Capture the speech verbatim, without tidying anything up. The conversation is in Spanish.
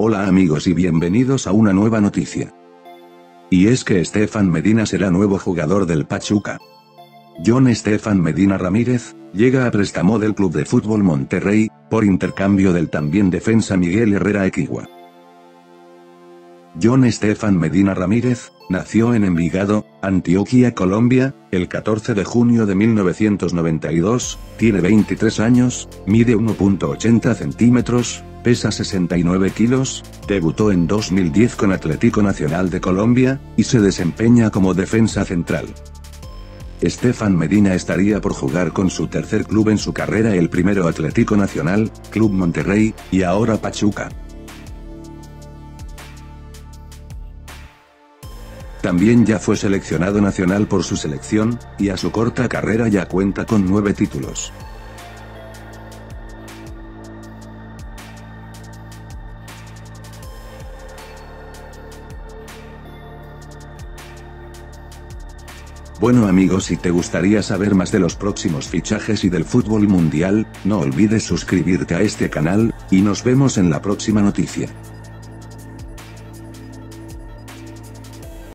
Hola amigos y bienvenidos a una nueva noticia. Y es que Stefan Medina será nuevo jugador del Pachuca. John Stefan Medina Ramírez llega a préstamo del Club de Fútbol Monterrey, por intercambio del también defensa Miguel Herrera Equihua. John Stefan Medina Ramírez nació en Envigado, Antioquia, Colombia, el catorce de junio de mil novecientos noventa y dos, tiene veintitrés años, mide uno punto ochenta centímetros, pesa sesenta y nueve kilos, debutó en dos mil diez con Atlético Nacional de Colombia, y se desempeña como defensa central. Stefan Medina estaría por jugar con su tercer club en su carrera, el primero Atlético Nacional, Club Monterrey, y ahora Pachuca. También ya fue seleccionado nacional por su selección, y a su corta carrera ya cuenta con nueve títulos. Bueno amigos, si te gustaría saber más de los próximos fichajes y del fútbol mundial, no olvides suscribirte a este canal, y nos vemos en la próxima noticia.